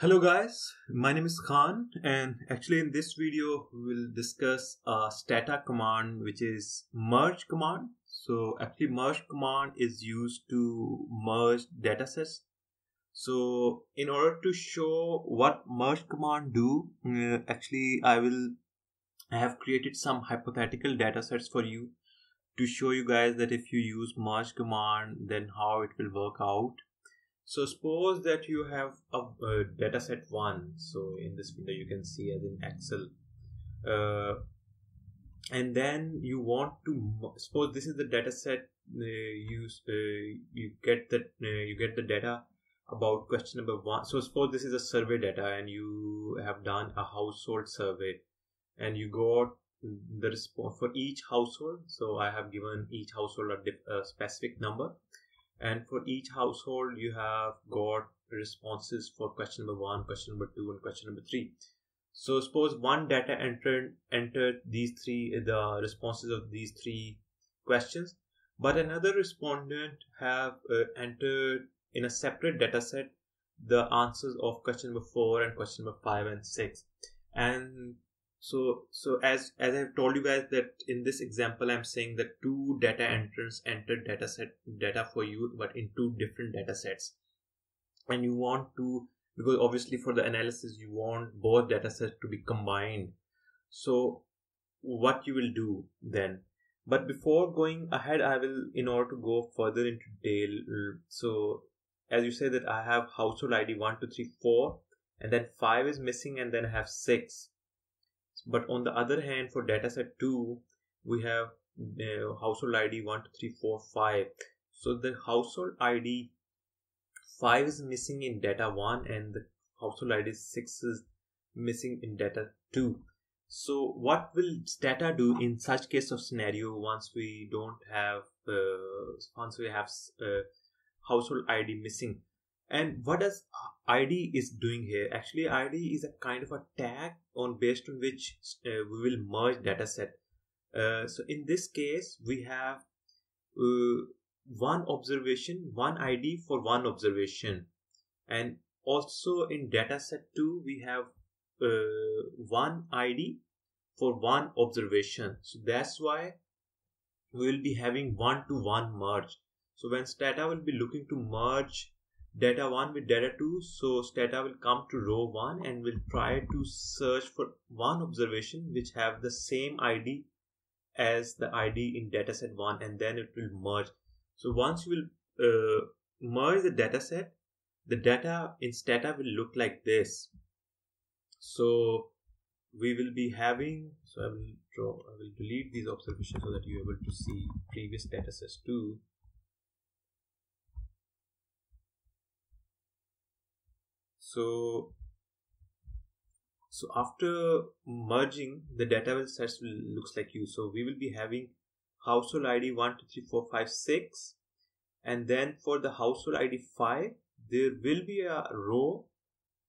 Hello guys, my name is Khan, and actually in this video we will discuss a Stata command, which is merge command. So actually merge command is used to merge datasets. So in order to show what merge command do, actually I have created some hypothetical datasets for you to show you guys that if you use merge command, then how it will work out. So suppose that you have a data set 1. So in this window you can see as in Excel. And then you want to, suppose this is the data set, you get the data about question number 1. So suppose this is a survey data and you have done a household survey and you got the response for each household. So I have given each household a specific number. And for each household, you have got responses for question number 1, question number 2, and question number 3. So suppose one data entered the responses of these 3 questions, but another respondent have entered in a separate data set the answers of question number 4 and question number 5 and 6. And so as I've told you guys that in this example I'm saying that 2 data entrants entered data for you, but in 2 different data sets, and you want to, because obviously for the analysis you want both data sets to be combined. So what you will do then, but before going ahead I will, in order to go further into detail, so as you say that I have household ID 1, 2, 3, 4, and then 5 is missing, and then I have 6. But on the other hand, for dataset 2, we have household ID 1, 2, 3, 4, 5. So the household ID 5 is missing in data 1, and the household ID 6 is missing in data 2. So what will Stata do in such case of scenario once we don't have household ID missing? And what does ID is doing here? Actually, ID is a kind of a tag based on which we will merge data set. So in this case, we have one observation, one ID for one observation. And also in data set 2, we have one ID for one observation. So that's why we will be having one-to-one merge. So when Stata will be looking to merge data 1 with data 2, so Stata will come to row 1 and will try to search for one observation which have the same ID as the ID in data set 1, and then it will merge. So once you will merge the data set, the data in Stata will look like this. So we will be having, so I will delete these observations so that you are able to see previous data sets too. So after merging, the data sets will looks like you. So we will be having household ID 1, 2, 3, 4, 5, 6, and then for the household ID 5, there will be a row,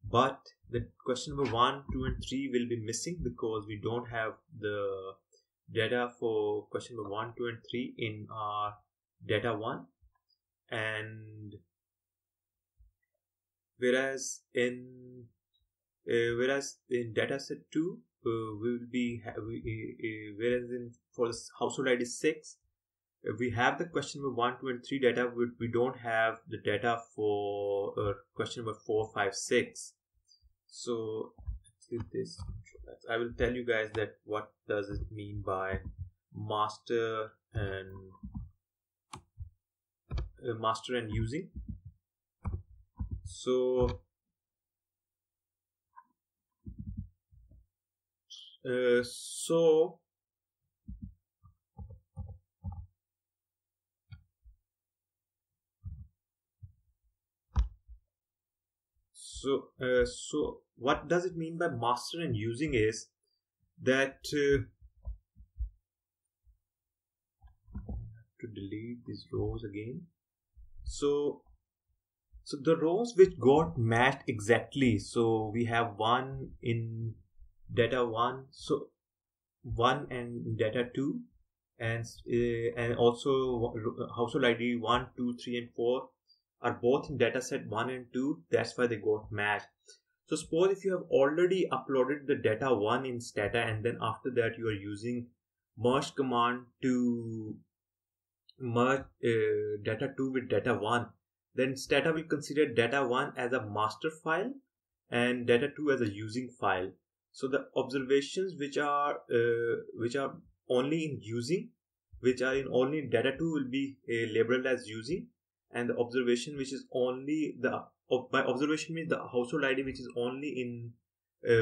but the question number 1, 2, and 3 will be missing because we don't have the data for question number 1, 2, and 3 in our data 1. And whereas in dataset 2, for household ID 6, we have the question number 1, 2, and 3 data, but we don't have the data for question number 4, 5, 6. So this, I will tell you guys that what does it mean by master and using. So what does it mean by master and using is that to delete these rows again. So the rows which got matched exactly, so we have 1 in data 1, so 1 and data 2, and also household ID 1, 2, 3 and 4 are both in data set 1 and 2, that's why they got matched. So suppose if you have already uploaded the data one in Stata, and then after that you are using merge command to merge data 2 with data 1, then Stata will consider data 1 as a master file and data 2 as a using file. So the observations which are only in using, which are in only data 2, will be labeled as using, and the observation which is only the by observation means the household ID which is only in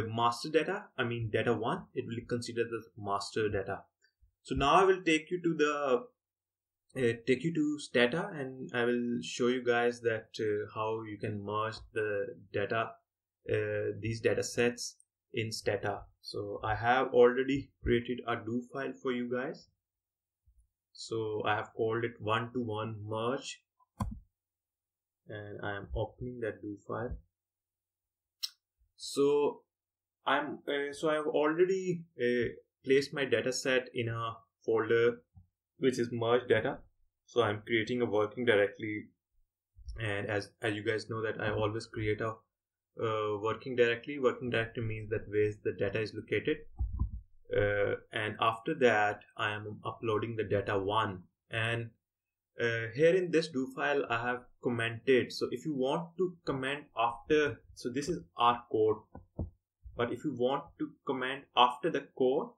master data, I mean data 1, it will consider the master data. So now I will take you to Stata, and I will show you guys that how you can merge the data, these data sets in Stata. So I have already created a do file for you guys. So I have called it 1-to-1 merge, and I am opening that do file. So I have already placed my data set in a folder which is merge data. So I'm creating a working directory, and as you guys know that I always create a working directory. Working directory means that where the data is located, and after that I am uploading the data 1, and here in this do file I have commented. So if you want to comment after, so this is our code, but if you want to comment after the code,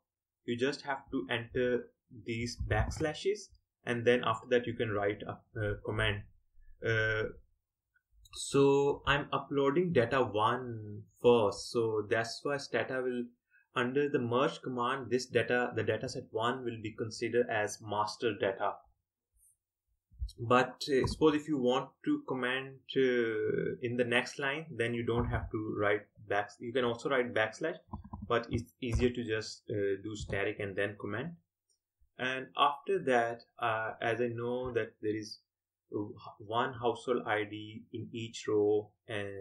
you just have to enter these backslashes, and then after that you can write a comment. So I'm uploading data 1 first, so that's why Stata will, under the merge command, this data, the dataset 1, will be considered as master data. But suppose if you want to comment in the next line, then you don't have to write back, you can also write backslash, but it's easier to just do static and then comment. And after that, as I know that there is one household ID in each row, and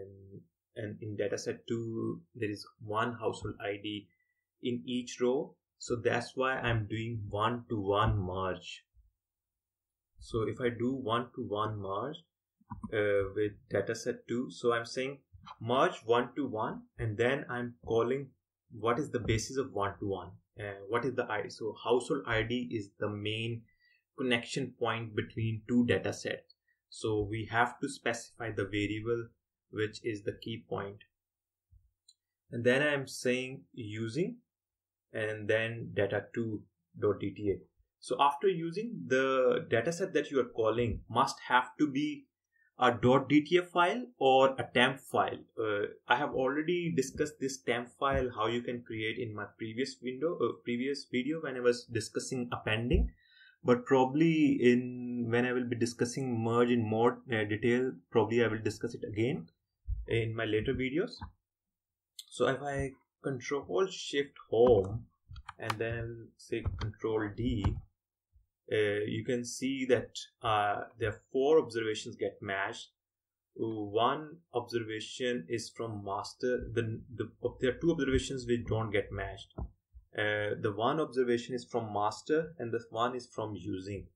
in dataset 2 there is one household ID in each row, so that's why I'm doing 1-to-1 merge. So if I do 1-to-1 merge with dataset 2, so I'm saying merge 1-to-1, and then I'm calling what is the basis of 1-to-1, what is the ID. So household ID is the main connection point between two data sets, so we have to specify the variable which is the key point. And then I'm saying using, and then data2.dta. so after using, the data set that you are calling must have to be a .dta file or a temp file. I have already discussed this temp file, how you can create, in my previous video when I was discussing appending. But probably when I will be discussing merge in more detail, probably I will discuss it again in my later videos. So if I control shift home and then say control D, you can see that there are 4 observations get matched. One observation is from master, there are 2 observations which don't get matched. The one observation is from master and this one is from using.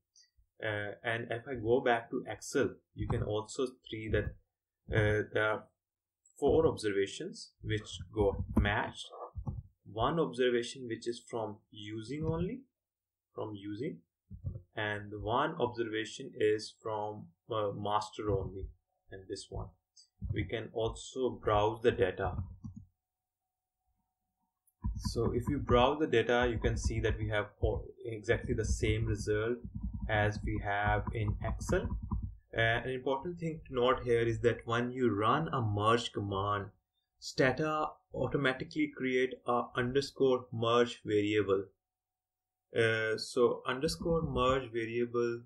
And if I go back to Excel, you can also see that there are 4 observations which got matched. One observation which is from using only, from using, and the one observation is from master only, and this one. We can also browse the data. So if you browse the data, you can see that we have exactly the same result as we have in Excel. An important thing to note here is that when you run a merge command, Stata automatically create a underscore merge variable. So underscore merge variable,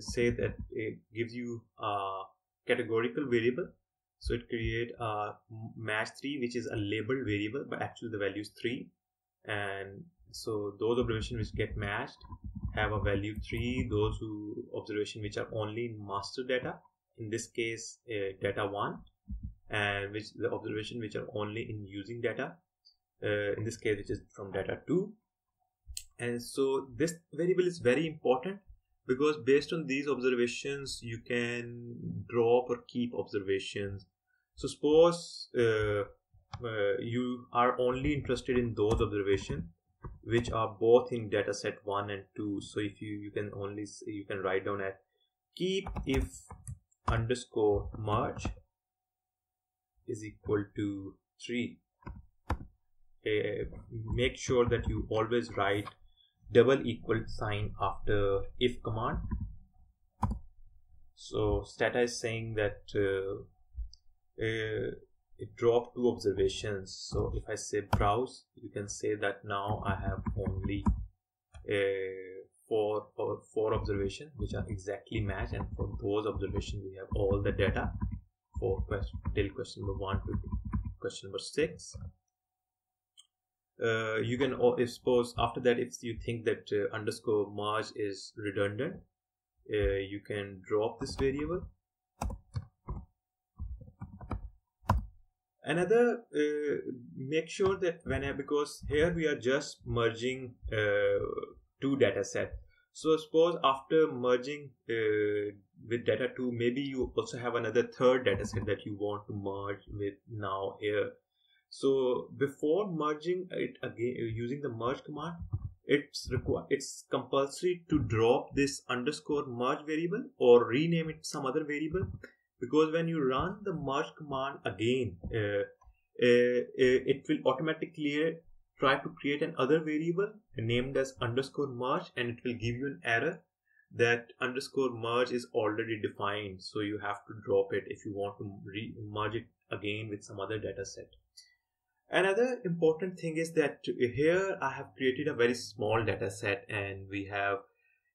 say that it gives you a categorical variable. So it create a match3, which is a labeled variable, but actually the value is 3. And so those observations which get matched have a value 3. Those who observation which are only in master data, in this case data 1, and which the observation which are only in using data, in this case which is from data 2. And so this variable is very important, because based on these observations you can drop or keep observations. So suppose you are only interested in those observations which are both in data set 1 and 2. So if you can only see, you can write down as keep if underscore merge is equal to 3. Make sure that you always write double equal sign after if command. So Stata is saying that it dropped 2 observations. So if I say browse, you can say that now I have only 4 observations which are exactly matched, and for those observations we have all the data for till question number 1 to question number 6. You can, if suppose after that if you think that underscore merge is redundant, you can drop this variable. Another, make sure that because here we are just merging 2 data sets. So suppose after merging with data 2, maybe you also have another 3rd data set that you want to merge with now here. So before merging it again using the merge command, it's compulsory to drop this underscore merge variable or rename it some other variable, because when you run the merge command again, it will automatically try to create another variable named as underscore merge, and it will give you an error that underscore merge is already defined. So you have to drop it if you want to merge it again with some other data set. Another important thing is that here I have created a very small data set, and we have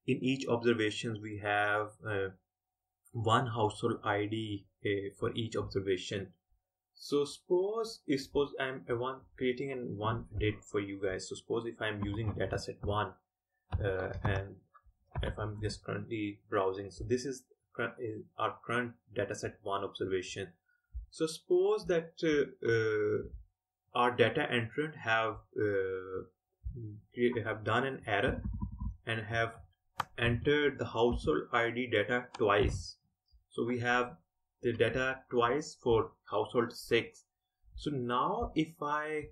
in each observations we have 1 household ID for each observation. So suppose I'm creating one date for you guys. So suppose if I'm using data set 1 and if I'm just currently browsing, so this is our current data set 1 observation. So suppose that our data entrant have done an error and have entered the household ID data twice. So we have the data twice for household 6. So now if I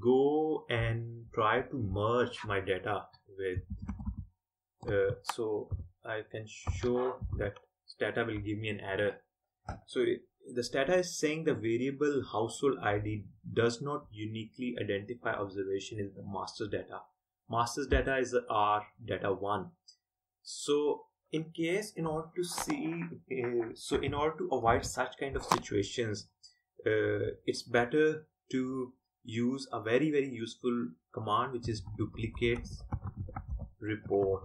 go and try to merge my data with, so I can show that Stata will give me an error. So the Stata is saying the variable household ID does not uniquely identify observation in the master's data. Master's data is our data 1. So in order to avoid such kind of situations, it's better to use a very, very useful command which is duplicates report.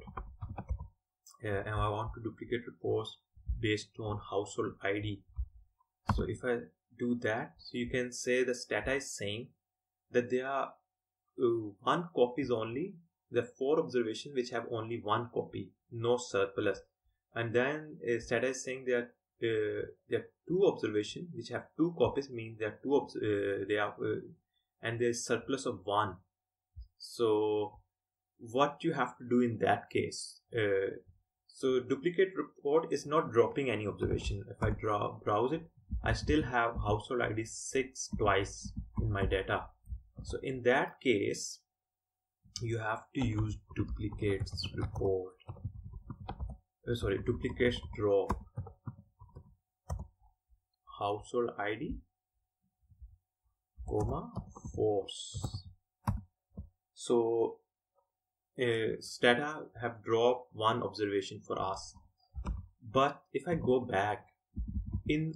And I want to duplicate reports based on household ID. So if I do that, so you can say the Stata is saying that there are 1 copies only, the 4 observations which have only 1 copy, no surplus. And then Stata is saying that there are 2 observations which have 2 copies, means there are and there is surplus of 1. So what you have to do in that case, so duplicate report is not dropping any observation. If I browse it, I still have household ID 6 twice in my data. So in that case, you have to use duplicates report. Sorry, duplicates drop household ID, comma, force. So Stata have dropped 1 observation for us. But if I go back, in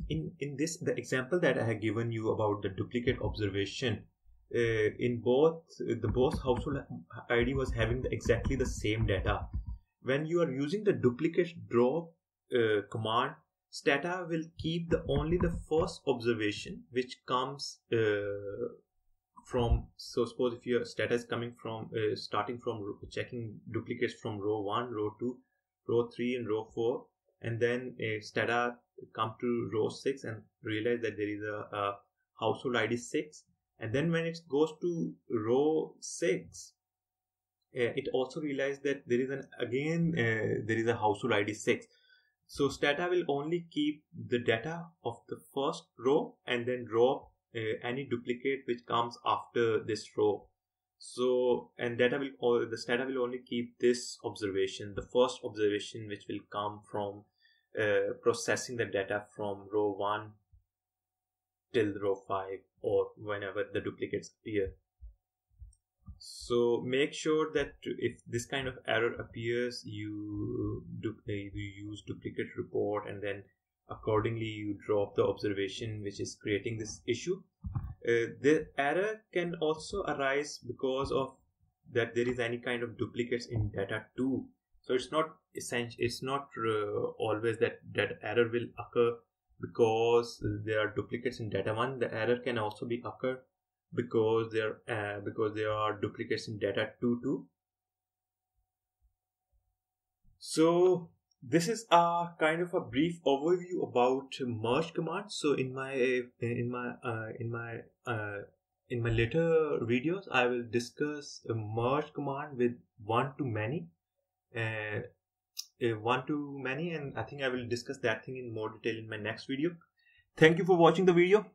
this the example that I have given you about the duplicate observation, in both household ID was having exactly the same data. When you are using the duplicate drop command, Stata will keep only the 1st observation which comes from. So suppose if your Stata is coming from starting from checking duplicates from row 1, row 2, row 3, and row 4, and then Stata come to row 6 and realize that there is a household ID 6, and then when it goes to row 6, it also realizes that there is again a household ID 6. So Stata will only keep the data of the 1st row and then drop any duplicate which comes after this row. So, and data will, or the Stata will only keep this observation, the first observation, which will come from processing the data from row 1 till row 5, or whenever the duplicates appear. So make sure that if this kind of error appears, you use duplicate report, and then accordingly you drop the observation which is creating this issue. The error can also arise because of that there is any kind of duplicates in data too. So it's not essential, it's not always that error will occur because there are duplicates in data 1. The error can also be occur because there are duplicates in data 2 too. So this is a kind of a brief overview about merge commands. So in my later videos, I will discuss a merge command with one to many, and I think I will discuss that thing in more detail in my next video. Thank you for watching the video.